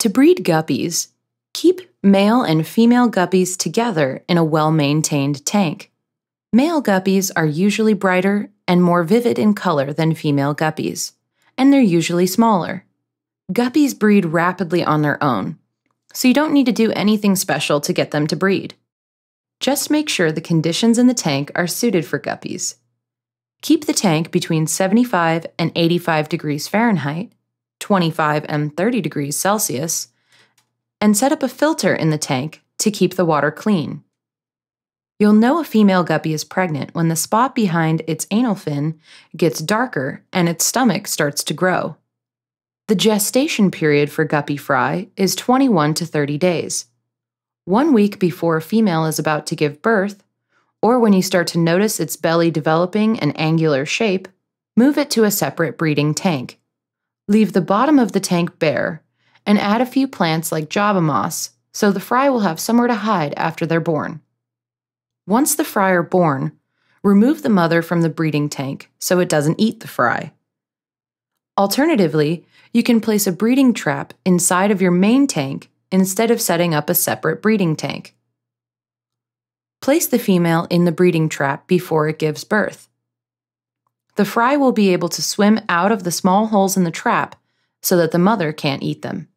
To breed guppies, keep male and female guppies together in a well-maintained tank. Male guppies are usually brighter and more vivid in color than female guppies, and they're usually smaller. Guppies breed rapidly on their own, so you don't need to do anything special to get them to breed. Just make sure the conditions in the tank are suited for guppies. Keep the tank between 75 and 85 degrees Fahrenheit, 25 and 30 degrees Celsius, and set up a filter in the tank to keep the water clean. You'll know a female guppy is pregnant when the spot behind its anal fin gets darker and its stomach starts to grow. The gestation period for guppy fry is 21 to 30 days. 1 week before a female is about to give birth, or when you start to notice its belly developing an angular shape, move it to a separate breeding tank. Leave the bottom of the tank bare and add a few plants like Java moss so the fry will have somewhere to hide after they're born. Once the fry are born, remove the mother from the breeding tank so it doesn't eat the fry. Alternatively, you can place a breeding trap inside of your main tank instead of setting up a separate breeding tank. Place the female in the breeding trap before it gives birth. The fry will be able to swim out of the small holes in the trap so that the mother can't eat them.